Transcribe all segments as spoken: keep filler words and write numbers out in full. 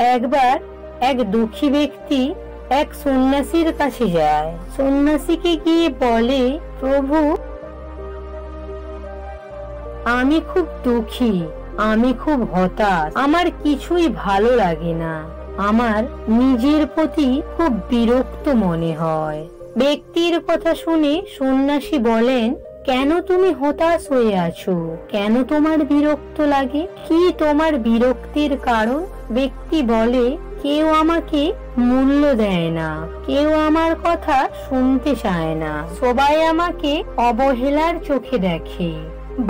एक बार एक दुखी व्यक्ति एक सन्यासीर काछे जाए। सन्यासी के गिये बोले, प्रभु आमी खूब दुखी, आमी खूब हताश, आमार किछुई भालो लागे ना, आमार निजेर प्रति खूब बिरक्त मने हय। व्यक्तिर कथा शुने सन्यासी बोलेन, केन तुमी हताश हये आछो, केन तोमार बिरक्त लागे, कि तोमार बिरक्तिर कारण? व्यक्ति बोले, কেউ আমাকে মূল্য দেয় না, কেউ আমার কথা শুনতে চায় না, সবাই আমাকে অবহেলার চোখে দেখে।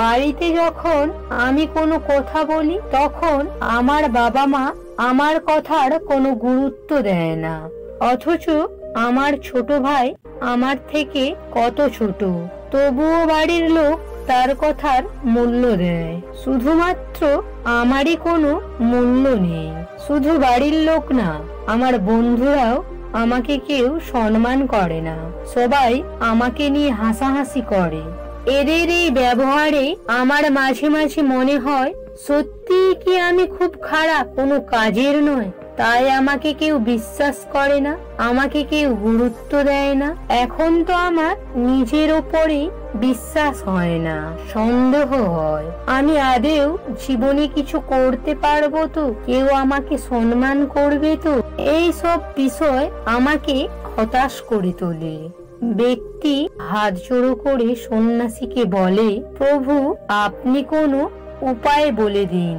বাড়িতে যখন আমি কোনো কথা বলি তখন আমার বাবা মা আমার কথার কোনো গুরুত্ব দেয় না, অথচ আমার ছোট ভাই আমার থেকে কত ছোট, তবুও বাড়ির লোক তার কথার মূল্য দেয়। শুধুমাত্র আমারই কোনো মূল্য নেই। শুধু বাড়ির লোক না, আমার বন্ধুরাও আমাকে কেউ সম্মান করে না, সবাই আমাকে নিয়ে হাসাহাসি করে। এদের এই ব্যবহারে আমার মাঝে মাঝে মনে হয়, সত্যি কি আমি খুব খারাপ, কোনো কাজের নয়, তাই আমাকে কেউ বিশ্বাস করে না, আমাকে কেউ গুরুত্ব দেয় না। এখন তো আমার নিজের উপরে বিশ্বাস হয় না, সন্দেহ হয় আমি আদেও জীবনে কিছু করতে পারবো তো, কেউ আমাকে সম্মান করবে তো। এই সব বিষয় আমাকে হতাশ করে তোলে। ব্যক্তি হাত জোড়ো করে সন্ন্যাসীকে বলে, প্রভু আপনি কোনো উপায় বলে দিন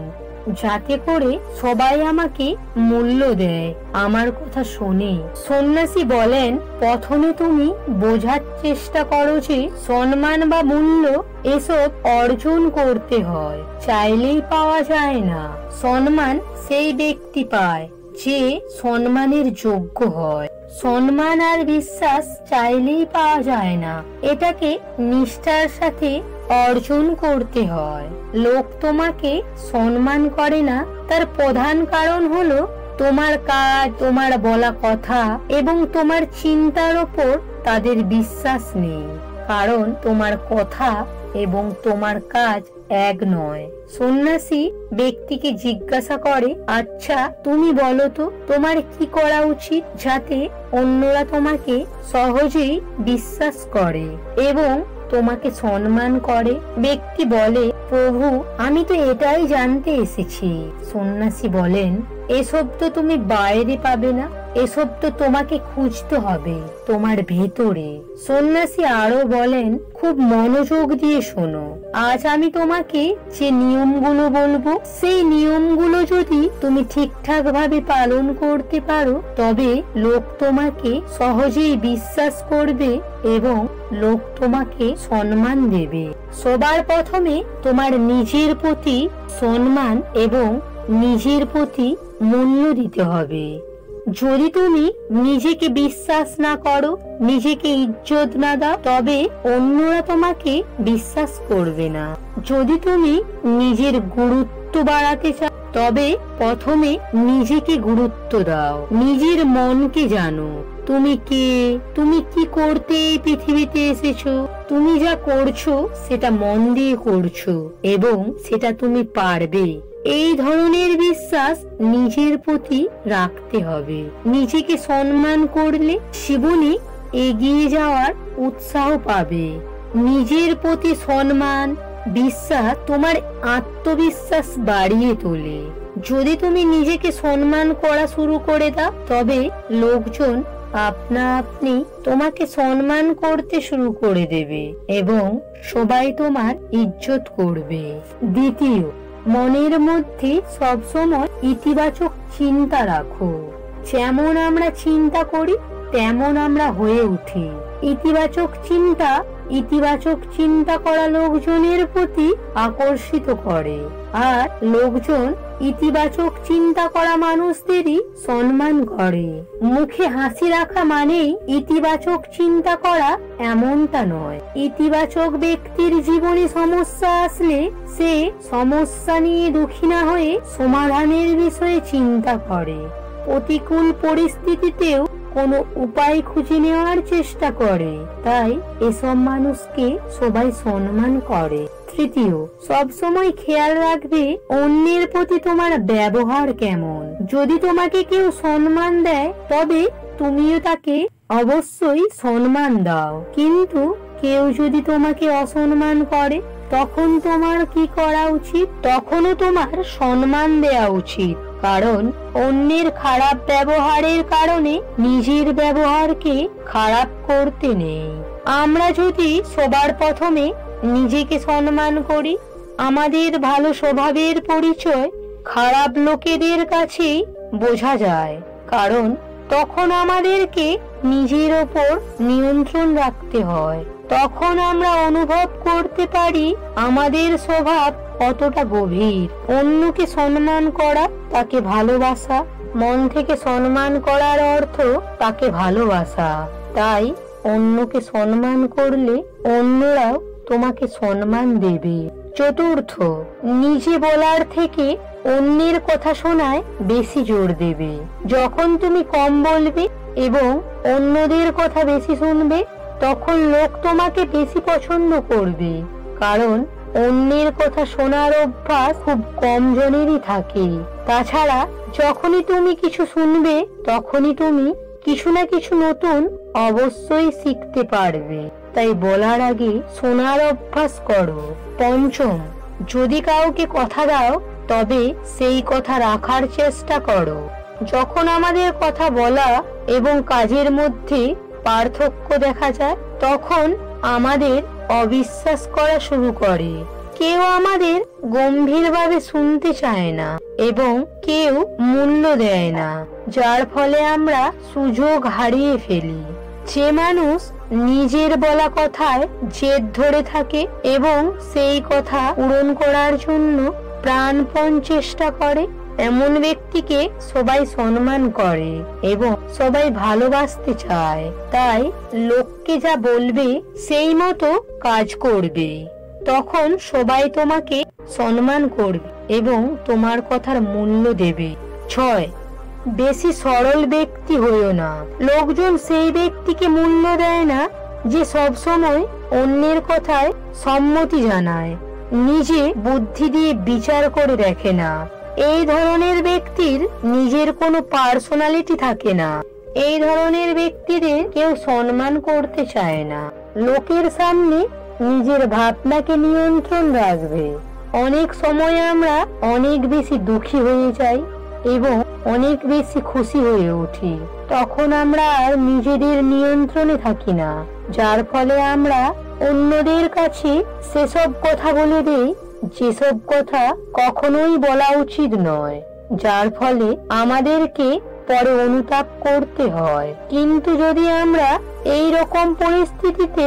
যাতে করে সবাই আমাকে মূল্য দেয়, আমার কথা শোনে। সন্ন্যাসী বলেন, প্রথমে তুমি বোঝার চেষ্টা করো যে সম্মান বা মূল্য এসব অর্জন করতে হয়, চাইলেই পাওয়া যায় না। সম্মান সেই ব্যক্তি পায় যে সম্মানের যোগ্য হয়। সম্মান আর বিশ্বাস চাইলেই পাওয়া যায় না, এটাকে নিষ্ঠার সাথে অর্জন করতে হয়। লোক তোমাকে সম্মান করে না, তার প্রধান কারণ হলো তোমার কাজ, তোমার বলা কথা এবং তোমার চিন্তার ওপর তাদের বিশ্বাস নেই, কারণ তোমার কথা এবং তোমার কাজ এক নয়। সন্ন্যাসী ব্যক্তিকে জিজ্ঞাসা করে, আচ্ছা তুমি বলো তো তোমার কি করা উচিত যাতে অন্যরা তোমাকে সহজেই বিশ্বাস করে এবং তোমাকে সম্মান করে? ব্যক্তি বলে, প্রভু আমি তো এটাই জানতে এসেছি। সন্ন্যাসী বলেন, এসব তো তুমি বাইরে পাবে না, এসব তো তোমাকে খুঁজতে হবে তোমার ভেতরে। সন্ন্যাসী আরো বলেন, খুব মনোযোগ দিয়ে শোনো, আজ আমি তোমাকে যে নিয়মগুলো বলবো সেই নিয়মগুলো যদি তুমি ঠিকঠাক ভাবে পালন করতে পারো তবে লোক তোমাকে সহজেই বিশ্বাস করবে এবং লোক তোমাকে সম্মান দেবে। সবার প্রথমে তোমার নিজের প্রতি সম্মান এবং নিজের প্রতি মূল্য দিতে হবে। যদি তুমি নিজেকে বিশ্বাস না করো, নিজেকে ইজ্জত না দাও, তবে অন্যরা তোমাকে বিশ্বাস করবে না। যদি তুমি নিজের গুরুত্ব বাড়াতে চাও তবে প্রথমে নিজেকে গুরুত্ব দাও, নিজের মনকে জানো। তুমি কে, তুমি কি করতে এই পৃথিবীতে এসেছো, তুমি যা করছো সেটা মন দিয়ে করছো এবং সেটা তুমি পারবে, এই ধরনের বিশ্বাস নিজের প্রতি রাখতে হবে। নিজেকে সম্মান করলে জীবনে এগিয়ে যাওয়ার উৎসাহ পাবে। নিজের প্রতি সম্মান, বিশ্বাস তোমার আত্মবিশ্বাস বাড়িয়ে তোলে। যদি তুমি নিজেকে সম্মান করা শুরু করে দাও তবে লোকজন আপনা আপনি তোমাকে সম্মান করতে শুরু করে দেবে এবং সবাই তোমার ইজ্জত করবে। দ্বিতীয়, মনের মধ্যে সবসময় ইতিবাচক চিন্তা রাখো। যেমন আমরা চিন্তা করি তেমন আমরা হয়ে উঠি। ইতিবাচক চিন্তা ইতিবাচক চিন্তা করা লোকজনের প্রতি আকর্ষিত করে আর লোকজন ইতিবাচক চিন্তা করা মানুষদেরই সম্মান করে। মুখে হাসি রাখা মানেই ইতিবাচক চিন্তা করা এমনটা নয়। ইতিবাচক ব্যক্তির জীবনে সমস্যা আসলে সে সমস্যা নিয়ে দুঃখী না হয়ে সমাধানের বিষয়ে চিন্তা করে। প্রতিকূল পরিস্থিতিতেও কোনো উপায় খুঁজে নেওয়ার চেষ্টা করে, তাই এসব মানুষকে সবাই সম্মান করে। তৃতীয়, সব সময় খেয়াল রাখবে অন্যের প্রতি তোমার ব্যবহার কেমন। যদি তোমাকে কেউ সম্মান দেয় তবে তুমিও তাকে অবশ্যই সম্মান দাও, কিন্তু কেউ যদি তোমাকে অসম্মান করে তখন তোমার কি করা উচিত? তখনও তোমার সম্মান দেওয়া উচিত, কারণ অন্যের খারাপ ব্যবহারের কারণে নিজের ব্যবহারকে খারাপ করতে নেই। আমরা যদি সবার প্রথমে নিজেকে সম্মান করি, আমাদের ভালো স্বভাবের পরিচয় খারাপ লোকেদের কাছেই বোঝা যায়, কারণ তখন আমাদেরকে নিজের ওপর নিয়ন্ত্রণ রাখতে হয়। তখন আমরা অনুভব করতে পারি আমাদের স্বভাব কতটা গভীর। অন্যকে সম্মান করা, তাকে ভালোবাসা। মন থেকে সম্মান করার অর্থ তাকে ভালোবাসা। তাই অন্যকে সম্মান করলে অন্যরাও তোমাকে সম্মান দেবে। চতুর্থ, নিজে বলার থেকে অন্যের কথা শোনায় বেশি জোর দেবে। যখন তুমি কম বলবে এবং অন্যদের কথা বেশি শুনবে, তখন লোক তোমাকে বেশি পছন্দ করবে, কারণ অন্যের কথা শোনার অভ্যাস খুব কম জনেরই থাকে। তাছাড়া যখনই তুমি কিছু শুনবে তখনই তুমি কিছু না কিছু নতুন অবশ্যই শিখতে পারবে, তাই বলার আগে শোনার অভ্যাস করো। পঞ্চম, যদি কাউকে কথা দাও তবে সেই কথা রাখার চেষ্টা করো। যখন আমাদের কথা বলা এবং কাজের মধ্যে পার্থক্য দেখা যায় তখন আমাদের অবিশ্বাস করা শুরু করে। কেউ আমাদের গম্ভীরভাবে শুনতে চায় না এবং কেউ মূল্য দেয় না, যার ফলে আমরা সুযোগ হারিয়ে ফেলি। যে মানুষ নিজের বলা কথায় জেদ ধরে থাকে এবং সেই কথা পূরণ করার জন্য প্রাণপণ চেষ্টা করে, এমন ব্যক্তিকে সবাই সম্মান করে এবং সবাই ভালোবাসতে চায়। তাই লোককে যা বলবে সেই মতো কাজ করবে, তখন সবাই তোমাকে সম্মান করবে এবং তোমার কথার মূল্য দেবে। ছয়, বেশি সরল ব্যক্তি হইও না। লোকজন সেই ব্যক্তিকে মূল্য দেয় না যে সবসময় অন্যের কথায় সম্মতি জানায়, নিজে বুদ্ধি দিয়ে বিচার করে দেখে না। এই ধরনের ব্যক্তির নিজের কোনো পার্সোনালিটি থাকে না। এই ধরনের ব্যক্তিদের কেউ সম্মান করতে চায় না। লোকের সামনে নিজের ভাবনাকে নিয়ন্ত্রণ রাখবে। অনেক সময় আমরা অনেক বেশি দুঃখী হয়ে যাই এবং অনেক বেশি খুশি হয়ে উঠি, তখন আমরা আর নিজেদের নিয়ন্ত্রণে থাকি না, যার ফলে আমরা অন্যদের কাছে সেসব কথা বলে দেই যেসব কথা কখনোই বলা উচিত নয়, যার ফলে আমাদেরকে পরে অনুতাপ করতে হয়। কিন্তু যদি আমরা এই রকম পরিস্থিতিতে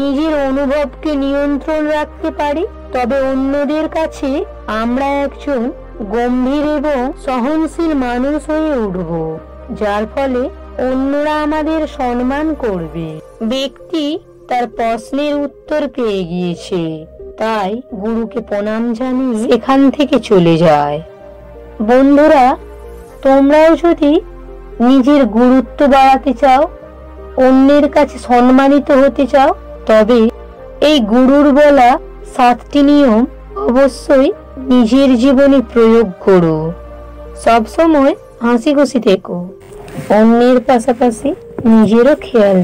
নিজের অনুভবকে নিয়ন্ত্রণ রাখতে পারি, তবে অন্যদের কাছে আমরা একজন গম্ভীর এবং সহনশীল মানুষ হয়ে উঠব, যার ফলে অন্যরা আমাদের সম্মান করবে। ব্যক্তি তার প্রশ্নের উত্তর পেয়ে গিয়েছে, তাই গুরুকে প্রণাম জানিয়ে এখান থেকে চলে যায়। বন্ধুরা, তোমরাও যদি নিজের গুরুত্ব বাড়াতে চাও, অন্যের কাছে সম্মানিত হতে চাও, তবে এই গুরুর বলা সাতটি নিয়ম অবশ্যই নিজের জীবনে প্রয়োগ করো। সবসময় হাসি খুশি থেকো, অন্যের পাশাপাশি নিজেরও খেয়াল